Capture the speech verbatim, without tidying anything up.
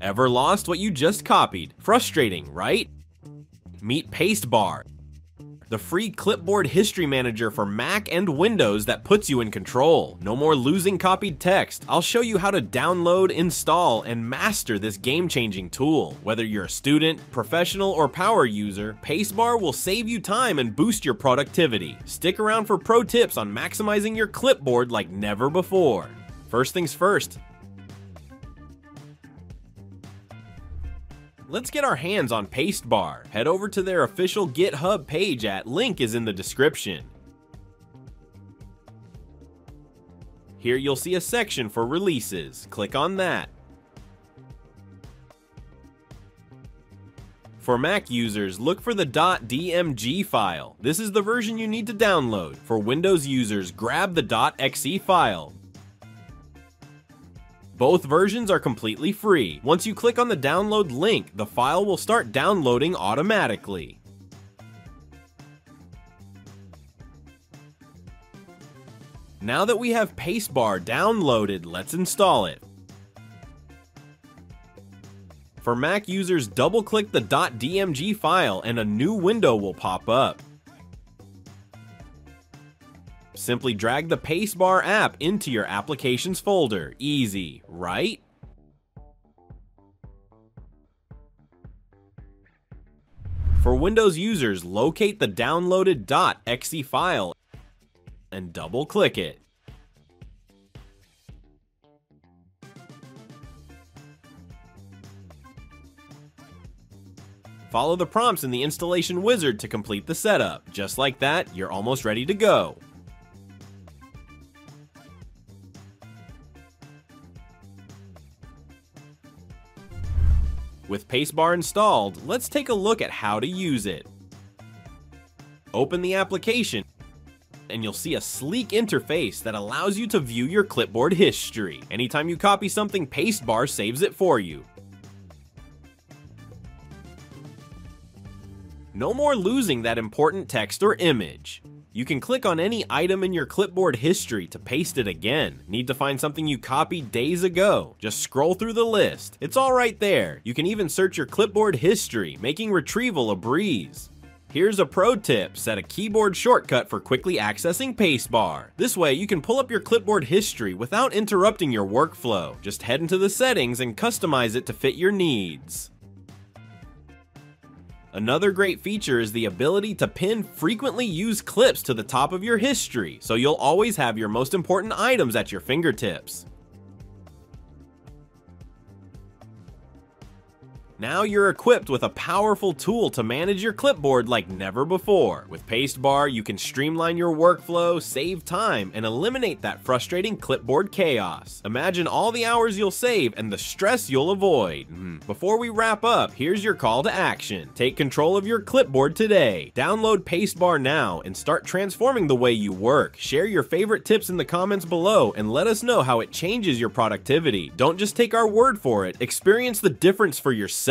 Ever lost what you just copied? Frustrating, right? Meet PasteBar, the free clipboard history manager for Mac and Windows that puts you in control. No more losing copied text. I'll show you how to download, install, and master this game-changing tool. Whether you're a student, professional, or power user, PasteBar will save you time and boost your productivity. Stick around for pro tips on maximizing your clipboard like never before. First things first, let's get our hands on PasteBar. Head over to their official GitHub page at link is in the description. Here you'll see a section for releases. Click on that. For Mac users, look for the .dmg file. This is the version you need to download. For Windows users, grab the .exe file. Both versions are completely free. Once you click on the download link, the file will start downloading automatically. Now that we have PasteBar downloaded, let's install it. For Mac users, double-click the .dmg file and a new window will pop up. Simply drag the PasteBar app into your applications folder. Easy, right? For Windows users, locate the downloaded .exe file and double-click it. Follow the prompts in the installation wizard to complete the setup. Just like that, you're almost ready to go. With PasteBar installed, let's take a look at how to use it. Open the application, and you'll see a sleek interface that allows you to view your clipboard history. Anytime you copy something, PasteBar saves it for you. No more losing that important text or image. You can click on any item in your clipboard history to paste it again. Need to find something you copied days ago? Just scroll through the list. It's all right there. You can even search your clipboard history, making retrieval a breeze. Here's a pro tip. Set a keyboard shortcut for quickly accessing PasteBar. This way, you can pull up your clipboard history without interrupting your workflow. Just head into the settings and customize it to fit your needs. Another great feature is the ability to pin frequently used clips to the top of your history, so you'll always have your most important items at your fingertips. Now you're equipped with a powerful tool to manage your clipboard like never before. With PasteBar, you can streamline your workflow, save time, and eliminate that frustrating clipboard chaos. Imagine all the hours you'll save and the stress you'll avoid. Before we wrap up, here's your call to action. Take control of your clipboard today. Download PasteBar now and start transforming the way you work. Share your favorite tips in the comments below and let us know how it changes your productivity. Don't just take our word for it. Experience the difference for yourself.